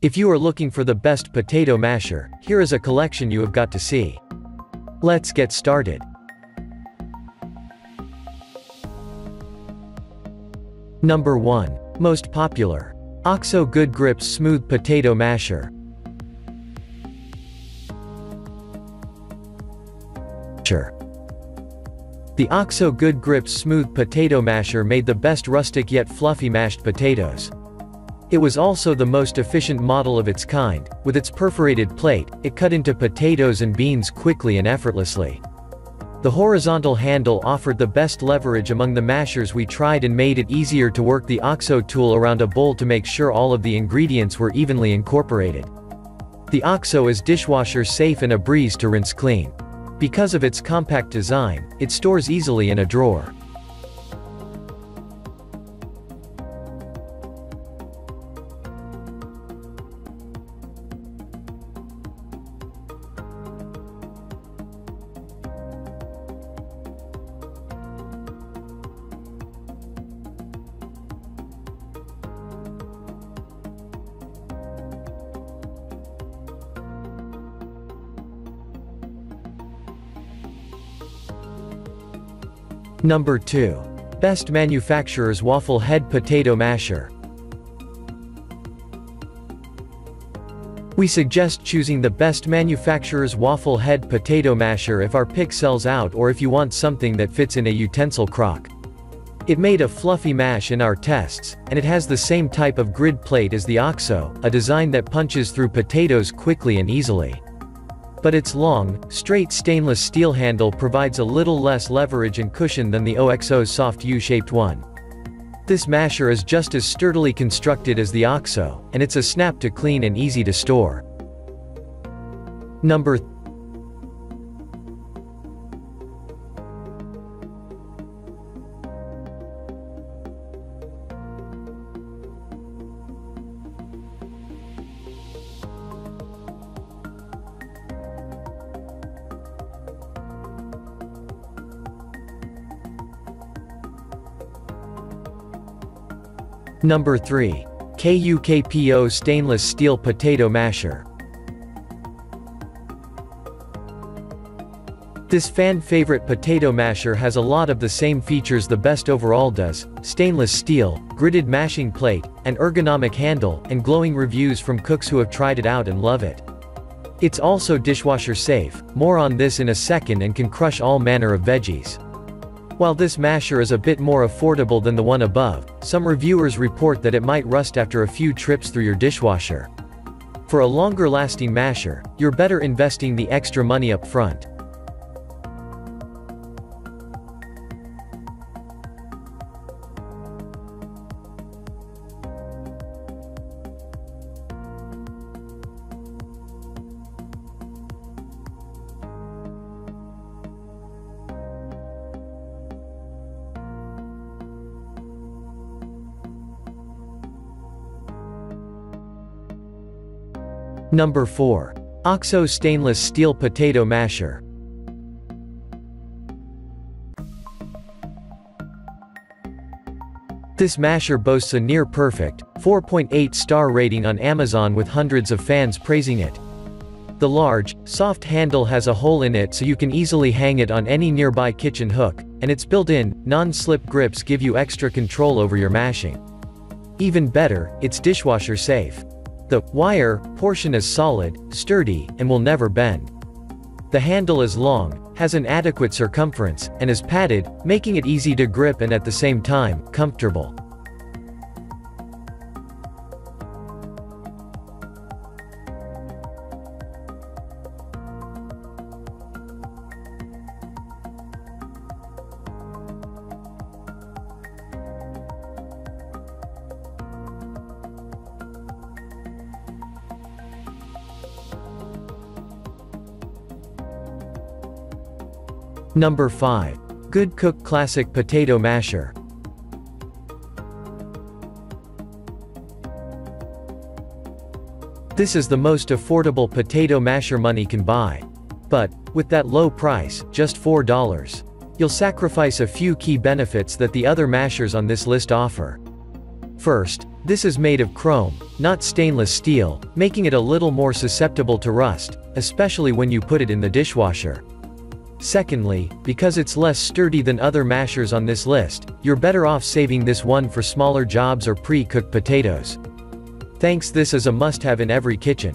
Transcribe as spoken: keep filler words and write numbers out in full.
If you are looking for the best potato masher, here is a collection you have got to see. Let's get started. Number one. Most popular. Oxo Good Grip Smooth Potato Masher. The Oxo Good Grip Smooth Potato Masher made the best rustic yet fluffy mashed potatoes. It was also the most efficient model of its kind. With its perforated plate, it cut into potatoes and beans quickly and effortlessly. The horizontal handle offered the best leverage among the mashers we tried and made it easier to work the Oxo tool around a bowl to make sure all of the ingredients were evenly incorporated. The Oxo is dishwasher safe and a breeze to rinse clean. Because of its compact design, it stores easily in a drawer. Number two. Best Manufacturer's Waffle Head Potato Masher. We suggest choosing the best manufacturer's waffle head potato masher if our pick sells out or if you want something that fits in a utensil crock. It made a fluffy mash in our tests, and it has the same type of grid plate as the Oxo, a design that punches through potatoes quickly and easily. But its long, straight stainless steel handle provides a little less leverage and cushion than the Oxo's soft U-shaped one. This masher is just as sturdily constructed as the Oxo, and it's a snap to clean and easy to store. Number three. K U K P O Stainless Steel Potato Masher. This fan-favorite potato masher has a lot of the same features the best overall does: stainless steel, gridded mashing plate, an ergonomic handle, and glowing reviews from cooks who have tried it out and love it. It's also dishwasher safe, more on this in a second, and can crush all manner of veggies. While this masher is a bit more affordable than the one above, some reviewers report that it might rust after a few trips through your dishwasher. For a longer-lasting masher, you're better investing the extra money up front. Number four. Oxo Stainless Steel Potato Masher. This masher boasts a near-perfect, four point eight star rating on Amazon with hundreds of fans praising it. The large, soft handle has a hole in it so you can easily hang it on any nearby kitchen hook, and its built-in, non-slip grips give you extra control over your mashing. Even better, it's dishwasher safe. The wire portion is solid, sturdy, and will never bend. The handle is long, has an adequate circumference, and is padded, making it easy to grip and at the same time, comfortable. Number five. Good Cook Classic Potato Masher. This is the most affordable potato masher money can buy. But, with that low price, just four dollars, you'll sacrifice a few key benefits that the other mashers on this list offer. First, This is made of chrome, not stainless steel, making it a little more susceptible to rust, especially when you put it in the dishwasher. Secondly, because it's less sturdy than other mashers on this list, you're better off saving this one for smaller jobs or pre-cooked potatoes. Thanks, this is a must-have in every kitchen.